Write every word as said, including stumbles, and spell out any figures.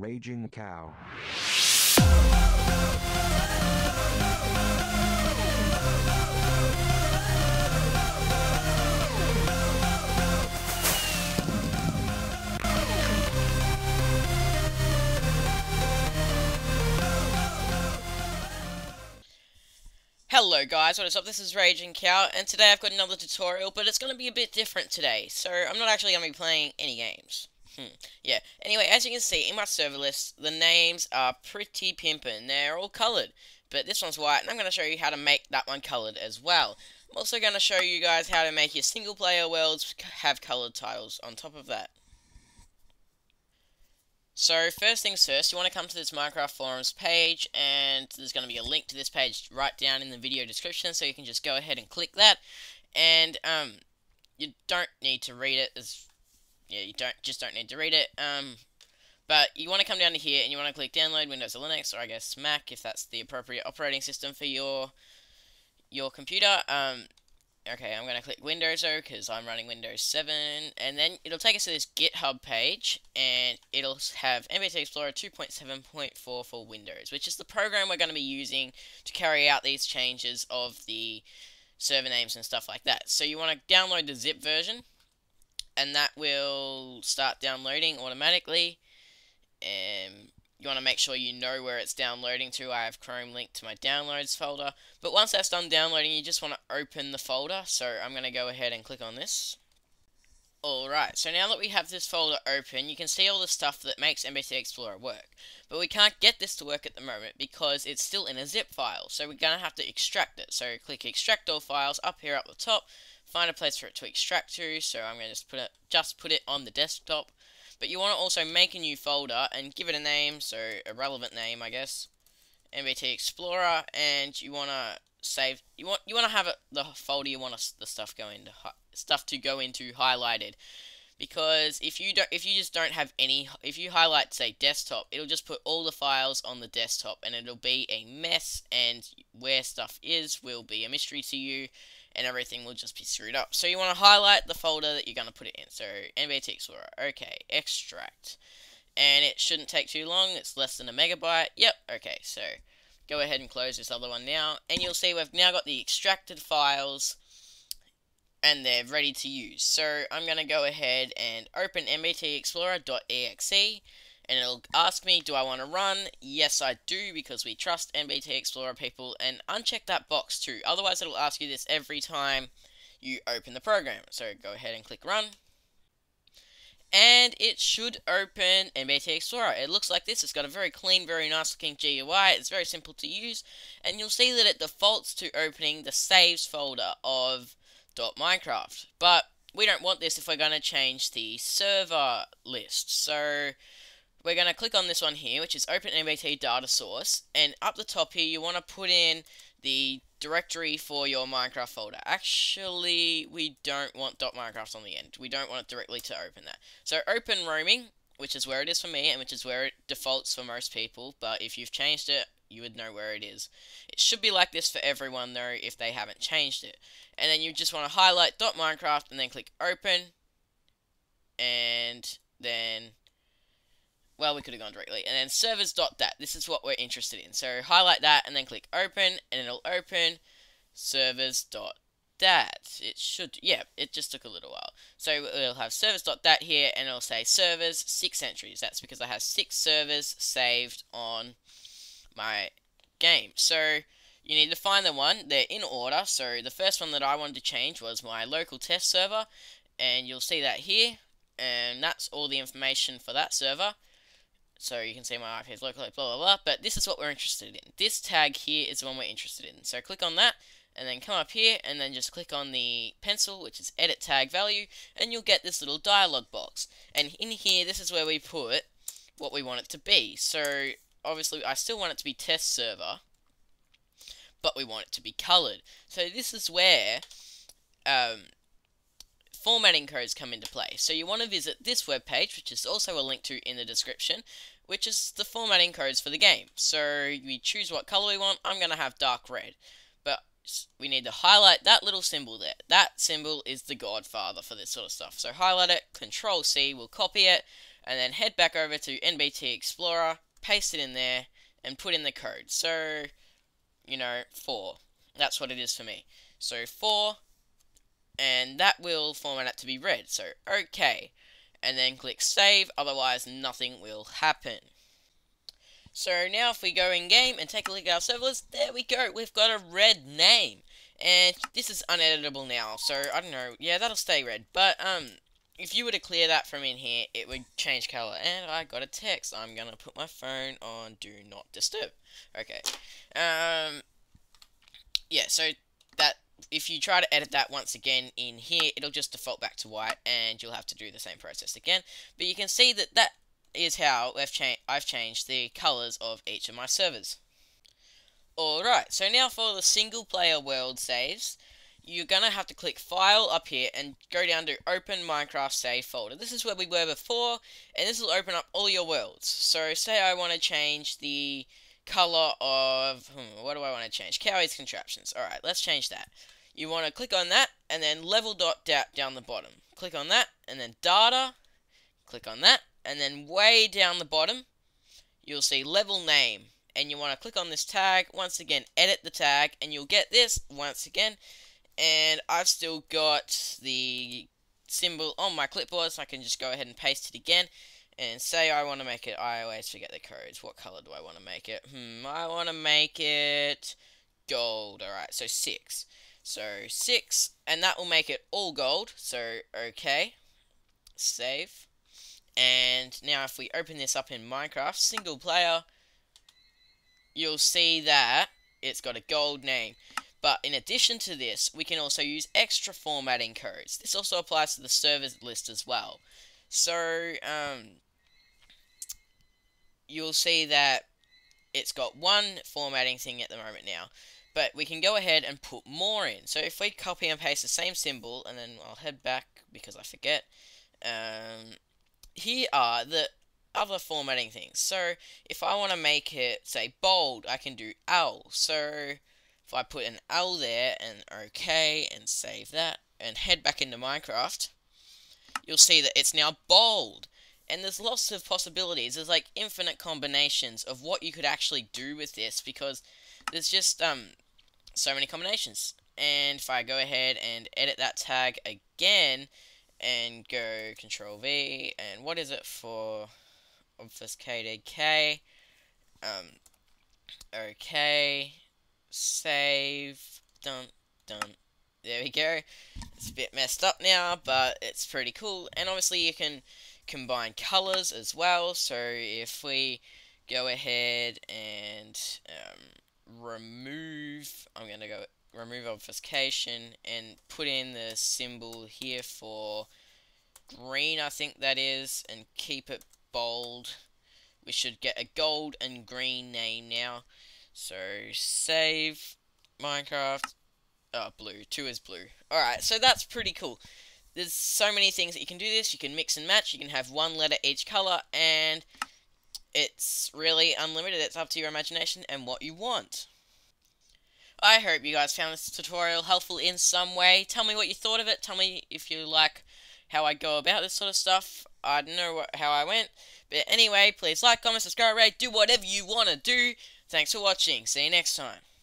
Raging Cow. Hello guys, what is up? This is Raging Cow, and today I've got another tutorial, but it's going to be a bit different today, so I'm not actually going to be playing any games. Hmm. Yeah, anyway, as you can see, in my server list, the names are pretty pimpin'. They're all coloured, but this one's white, and I'm going to show you how to make that one coloured as well. I'm also going to show you guys how to make your single-player worlds have coloured tiles on top of that. So, first things first, you want to come to this Minecraft forums page, and there's going to be a link to this page right down in the video description, so you can just go ahead and click that, and, um, you don't need to read it, as, yeah, you don't, just don't need to read it, um, but you want to come down to here, and you want to click download Windows or Linux, or I guess Mac, if that's the appropriate operating system for your, your computer. um, okay, I'm going to click Windows though, because I'm running Windows seven, and then it'll take us to this GitHub page, and it'll have N B T Explorer two point seven point four for Windows, which is the program we're going to be using to carry out these changes of the server names and stuff like that. So you want to download the zip version, and that will start downloading automatically, and you want to make sure you know where it's downloading to. I have Chrome linked to my downloads folder. But once that's done downloading, you just want to open the folder. So I'm going to go ahead and click on this. Alright, so now that we have this folder open, you can see all the stuff that makes N B T Explorer work. But we can't get this to work at the moment because it's still in a zip file. So we're going to have to extract it. So click Extract All Files up here at the top. Find a place for it to extract to. So I'm going to just put it, just put it on the desktop. But you want to also make a new folder and give it a name, so a relevant name, I guess, N B T Explorer, and you want to save. You want you want to have it, the folder you want to, the stuff go into stuff to go into highlighted, because if you don't, if you just don't have any, if you highlight say desktop, it'll just put all the files on the desktop, and it'll be a mess, and where stuff is will be a mystery to you, and everything will just be screwed up. So you want to highlight the folder that you're going to put it in. So, N B T Explorer. Okay, extract. And it shouldn't take too long. It's less than a megabyte. Yep, okay. So, go ahead and close this other one now. And you'll see we've now got the extracted files. And they're ready to use. So, I'm going to go ahead and open N B T Explorer dot E X E. And it'll ask me, do I want to run? Yes, I do, because we trust N B T Explorer people. And uncheck that box too. Otherwise, it'll ask you this every time you open the program. So go ahead and click run. And it should open N B T Explorer. It looks like this. It's got a very clean, very nice looking G U I. It's very simple to use. And you'll see that it defaults to opening the saves folder of .minecraft. But we don't want this if we're going to change the server list. So we're going to click on this one here, which is Open N B T Data Source, and up the top here you want to put in the directory for your Minecraft folder. Actually, we don't want .minecraft on the end. We don't want it directly to open that. So open roaming, which is where it is for me, and which is where it defaults for most people, but if you've changed it, you would know where it is. It should be like this for everyone, though, if they haven't changed it. And then you just want to highlight .minecraft, and then click Open, and then well, we could have gone directly. And then servers dot dat. This is what we're interested in. So highlight that and then click open, and it'll open servers dot dat. It should, yeah, it just took a little while. So we'll have servers dot dat here, and it'll say servers, six entries. That's because I have six servers saved on my game. So you need to find the one. They're in order. So the first one that I wanted to change was my local test server, and you'll see that here. And that's all the information for that server. So you can see my I P is locally, blah, blah, blah. But this is what we're interested in. This tag here is the one we're interested in. So click on that, and then come up here, and then just click on the pencil, which is edit tag value, and you'll get this little dialog box. And in here, this is where we put what we want it to be. So obviously, I still want it to be test server, but we want it to be colored. So this is where um, formatting codes come into play. So you want to visit this web page, which is also a link to in the description, which is the formatting codes for the game. So we choose what color we want. I'm going to have dark red, but we need to highlight that little symbol there. That symbol is the godfather for this sort of stuff. So highlight it, control C, we'll copy it, and then head back over to N B T Explorer, paste it in there, and put in the code. So, you know, four. That's what it is for me. So, four, and that will format it to be red. So, okay. And then click save, otherwise nothing will happen. So now if we go in game and take a look at our servers, there we go, we've got a red name. And this is uneditable now, so I don't know, yeah, that'll stay red. But um, if you were to clear that from in here, it would change color. And I got a text, I'm going to put my phone on do not disturb. Okay, um, yeah, so that, if you try to edit that once again in here, it'll just default back to white, and you'll have to do the same process again. But you can see that that is how I've, cha I've changed the colors of each of my servers. Alright, so now for the single player world saves, you're going to have to click File up here and go down to Open Minecraft Save Folder. This is where we were before, and this will open up all your worlds. So say I want to change the color of, hmm, what do I want to change? Cowie's contraptions. Alright, let's change that. You want to click on that, and then level dot dat down the bottom. Click on that, and then data, click on that, and then way down the bottom, you'll see level name. And you want to click on this tag, once again, edit the tag, and you'll get this, once again. And I've still got the symbol on my clipboard, so I can just go ahead and paste it again. And say I want to make it, I always forget the codes. What color do I want to make it? Hmm, I want to make it gold. Alright, so six. So six, and that will make it all gold. So, okay. Save. And now if we open this up in Minecraft, single player, you'll see that it's got a gold name. But in addition to this, we can also use extra formatting codes. This also applies to the servers list as well. So, um, you'll see that it's got one formatting thing at the moment now. But we can go ahead and put more in. So if we copy and paste the same symbol, and then I'll head back because I forget. Um, here are the other formatting things. So if I want to make it, say, bold, I can do L. So if I put an L there, and OK, and save that, and head back into Minecraft, you'll see that it's now bold. And there's lots of possibilities. There's like infinite combinations of what you could actually do with this, because there's just um so many combinations. And if I go ahead and edit that tag again, and go Control V, and what is it for? Obfuscated K. Um, okay. Save. Dun, dun. There we go. It's a bit messed up now, but it's pretty cool. And obviously you can combine colors as well. So if we go ahead and um, remove, I'm going to go remove obfuscation and put in the symbol here for green, I think that is, and keep it bold. We should get a gold and green name now. So save Minecraft. Oh, blue. Two is blue. Alright, so that's pretty cool. There's so many things that you can do this. You can mix and match. You can have one letter each color, and it's really unlimited. It's up to your imagination and what you want. I hope you guys found this tutorial helpful in some way. Tell me what you thought of it. Tell me if you like how I go about this sort of stuff. I don't know what, how I went. But anyway, please like, comment, subscribe, rate, do whatever you want to do. Thanks for watching. See you next time.